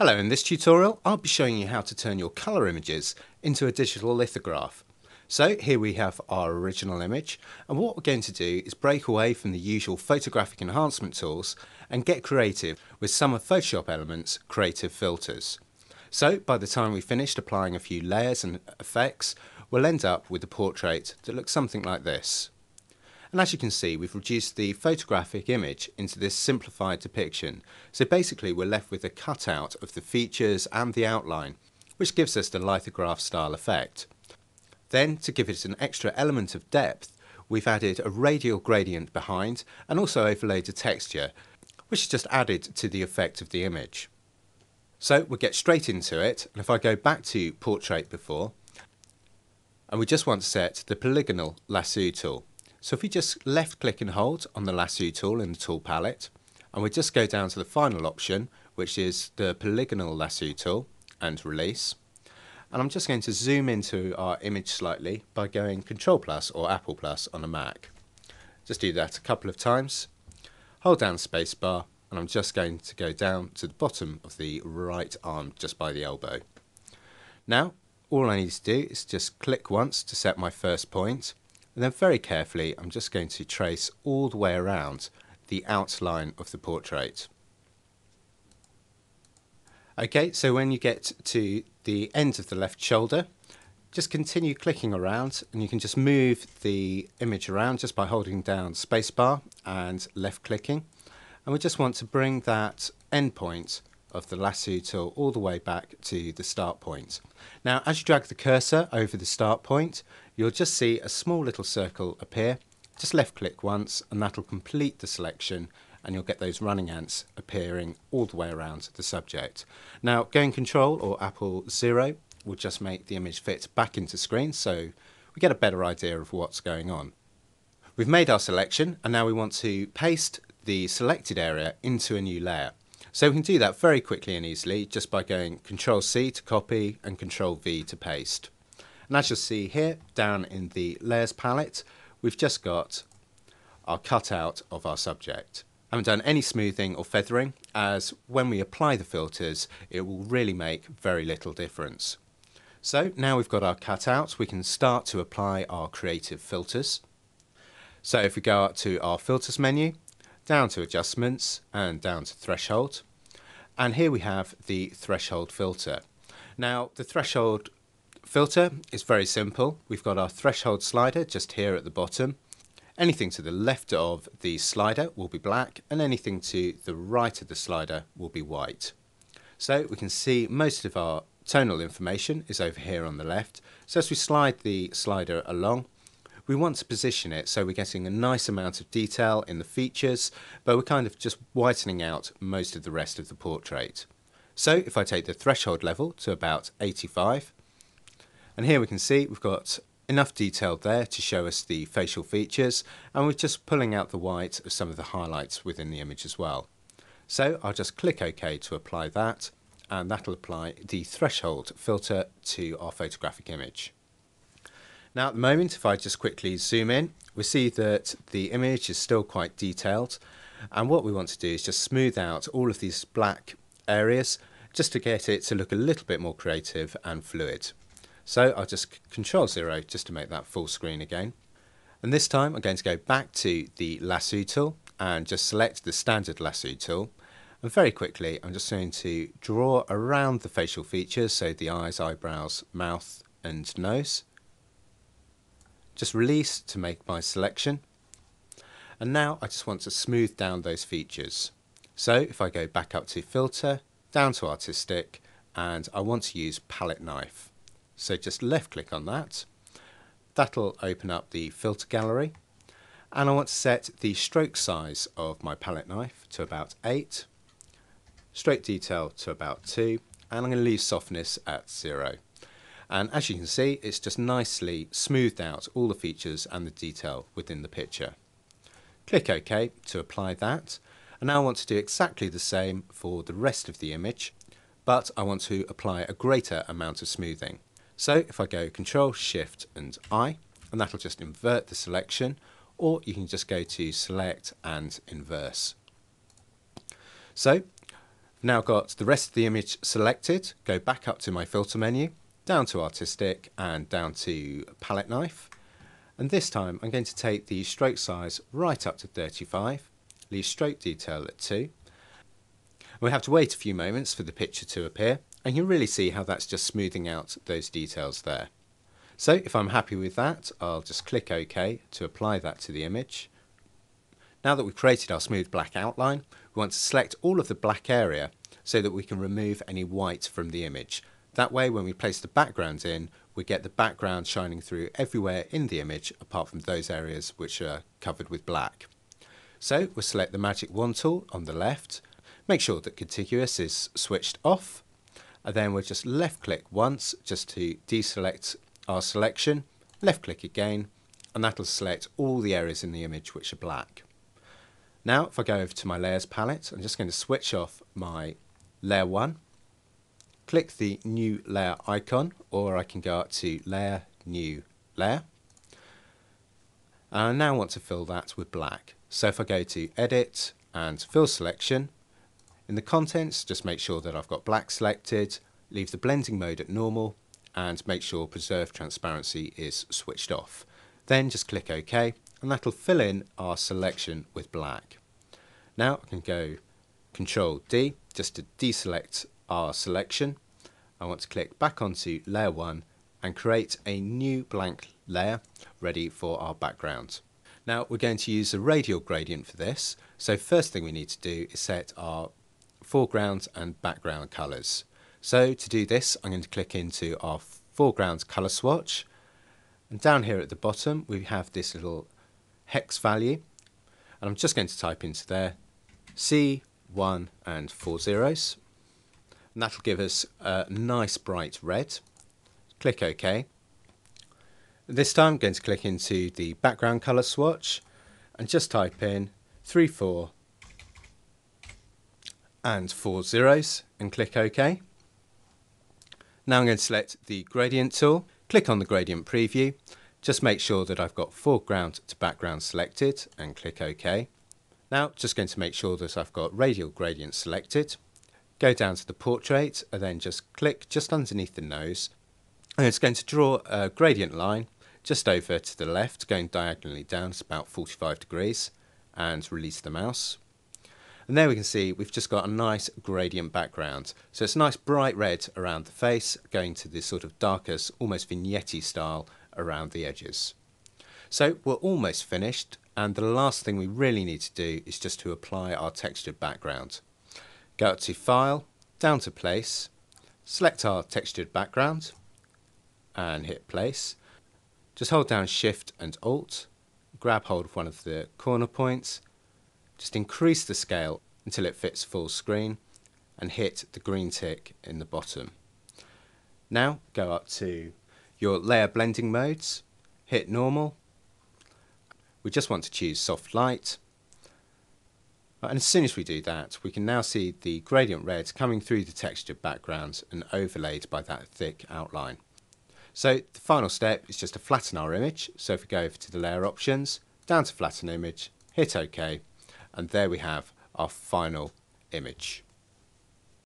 Hello, in this tutorial I'll be showing you how to turn your colour images into a digital lithograph. So here we have our original image, and what we're going to do is break away from the usual photographic enhancement tools and get creative with some of Photoshop Elements' creative filters. So by the time we finished applying a few layers and effects, we'll end up with a portrait that looks something like this. And as you can see, we've reduced the photographic image into this simplified depiction. So basically we're left with a cutout of the features and the outline, which gives us the lithograph style effect. Then, to give it an extra element of depth, we've added a radial gradient behind and also overlaid a texture, which is just added to the effect of the image. So we'll get straight into it, and if I go back to Portrait before, and we just want to set the polygonal lasso tool. So if we just left click and hold on the lasso tool in the tool palette, and we just go down to the final option, which is the polygonal lasso tool, and release. And I'm just going to zoom into our image slightly by going Ctrl+ or Apple+ on a Mac. Just do that a couple of times, hold down spacebar, and I'm just going to go down to the bottom of the right arm just by the elbow. Now all I need to do is just click once to set my first point. And then very carefully I'm just going to trace all the way around the outline of the portrait. Okay, so when you get to the end of the left shoulder, just continue clicking around, and you can just move the image around just by holding down spacebar and left clicking. And we just want to bring that end point of the lasso tool all the way back to the start point. Now as you drag the cursor over the start point, you'll just see a small little circle appear. Just left click once and that'll complete the selection, and you'll get those running ants appearing all the way around the subject. Now going Control or Apple 0 will just make the image fit back into screen, so we get a better idea of what's going on. We've made our selection, and now we want to paste the selected area into a new layer. So we can do that very quickly and easily just by going Ctrl+C to copy and Ctrl+V to paste. And as you'll see here, down in the Layers palette, we've just got our cutout of our subject. I haven't done any smoothing or feathering, as when we apply the filters, it will really make very little difference. So now we've got our cutout, we can start to apply our creative filters. So if we go up to our Filters menu, down to Adjustments and down to Threshold, and here we have the Threshold filter. Now the Threshold filter is very simple. We've got our Threshold slider just here at the bottom. Anything to the left of the slider will be black, and anything to the right of the slider will be white. So we can see most of our tonal information is over here on the left. So as we slide the slider along, we want to position it so we're getting a nice amount of detail in the features, but we're kind of just whitening out most of the rest of the portrait. So if I take the threshold level to about 85, and here we can see we've got enough detail there to show us the facial features, and we're just pulling out the white of some of the highlights within the image as well. So I'll just click OK to apply that, and that'll apply the threshold filter to our photographic image. Now at the moment, if I just quickly zoom in, we see that the image is still quite detailed, and what we want to do is just smooth out all of these black areas just to get it to look a little bit more creative and fluid. So I'll just Ctrl+0 just to make that full screen again. And this time I'm going to go back to the lasso tool and just select the standard lasso tool. And very quickly I'm just going to draw around the facial features, so the eyes, eyebrows, mouth and nose. Just release to make my selection, and now I just want to smooth down those features. So if I go back up to Filter, down to Artistic, and I want to use Palette Knife. So just left click on that, that'll open up the filter gallery, and I want to set the stroke size of my palette knife to about 8, stroke detail to about 2, and I'm going to leave softness at 0. And as you can see, it's just nicely smoothed out all the features and the detail within the picture. Click OK to apply that. And now I want to do exactly the same for the rest of the image, but I want to apply a greater amount of smoothing. So if I go Control, Shift and I, and that'll just invert the selection, or you can just go to Select and Inverse. So Now got the rest of the image selected, go back up to my filter menu, down to artistic and down to palette knife. And this time I'm going to take the stroke size right up to 35, leave stroke detail at 2. We have to wait a few moments for the picture to appear, and you really see how that's just smoothing out those details there. So if I'm happy with that, I'll just click OK to apply that to the image. Now that we've created our smooth black outline, we want to select all of the black area so that we can remove any white from the image. That way when we place the background in, we get the background shining through everywhere in the image apart from those areas which are covered with black. So we'll select the magic wand tool on the left, make sure that contiguous is switched off, and then we'll just left click once just to deselect our selection, left click again, and that'll select all the areas in the image which are black. Now if I go over to my layers palette, I'm just going to switch off my layer 1, click the new layer icon, or I can go up to layer, new layer, and I now want to fill that with black. So if I go to edit and fill selection, in the contents just make sure that I've got black selected, leave the blending mode at normal, and make sure preserve transparency is switched off. Then just click OK and that'll fill in our selection with black. Now I can go Control D just to deselect our selection. I want to click back onto layer 1 and create a new blank layer ready for our background. Now we're going to use a radial gradient for this, so first thing we need to do is set our foreground and background colours. So to do this, I'm going to click into our foreground colour swatch, and down here at the bottom we have this little hex value, and I'm just going to type into there C1 and 4 zeros, and that'll give us a nice bright red. Click OK. This time I'm going to click into the background colour swatch and just type in 3, 4 and 4 zeros and click OK. Now I'm going to select the gradient tool, click on the gradient preview, just make sure that I've got foreground to background selected and click OK. Now just going to make sure that I've got radial gradient selected, go down to the portrait and then just click just underneath the nose, and it's going to draw a gradient line just over to the left going diagonally down to about 45 degrees and release the mouse. And there we can see we've just got a nice gradient background. So it's a nice bright red around the face, going to this sort of darkest, almost vignette-y style around the edges. So we're almost finished, and the last thing we really need to do is just to apply our textured background. Go up to File, down to Place, select our textured background and hit Place. Just hold down Shift and Alt, grab hold of one of the corner points, just increase the scale until it fits full screen and hit the green tick in the bottom. Now go up to your layer blending modes, hit normal. We just want to choose soft light. And as soon as we do that, we can now see the gradient red coming through the textured background and overlaid by that thick outline. So the final step is just to flatten our image. So if we go over to the layer options, down to flatten image, hit OK. And there we have our final image.